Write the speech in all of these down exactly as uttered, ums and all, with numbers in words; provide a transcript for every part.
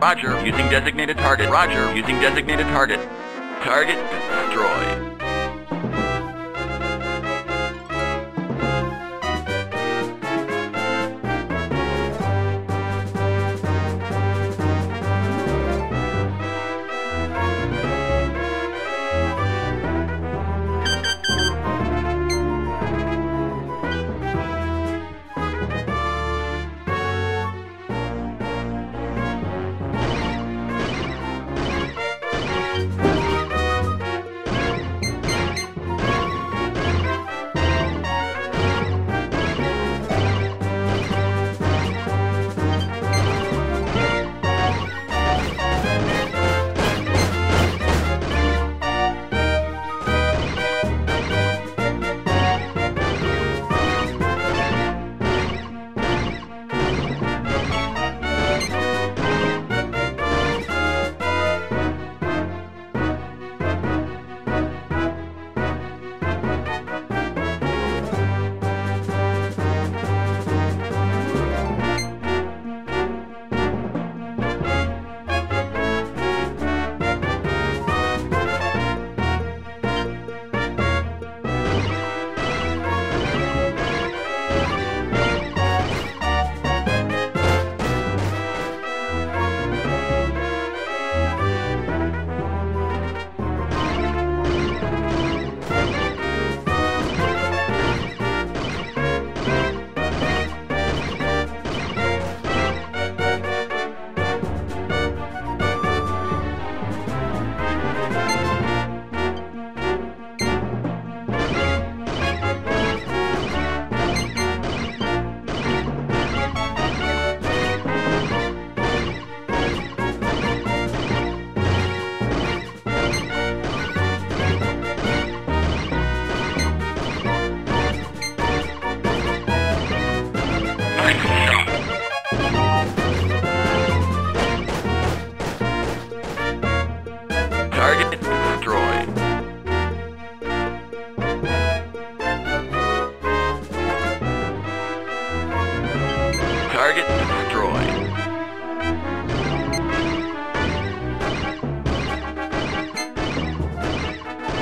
Roger, using designated target. Roger, using designated target. Target destroyed.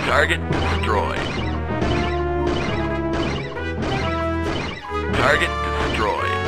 Target destroyed. Target destroyed. Target destroyed.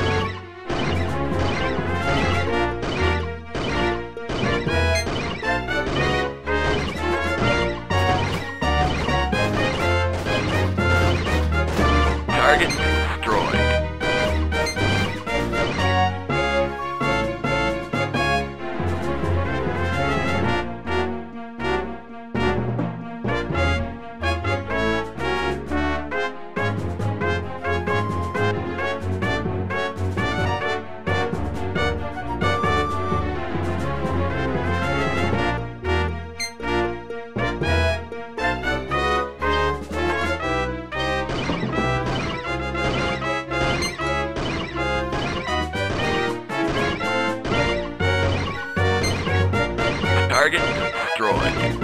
Target destroyed.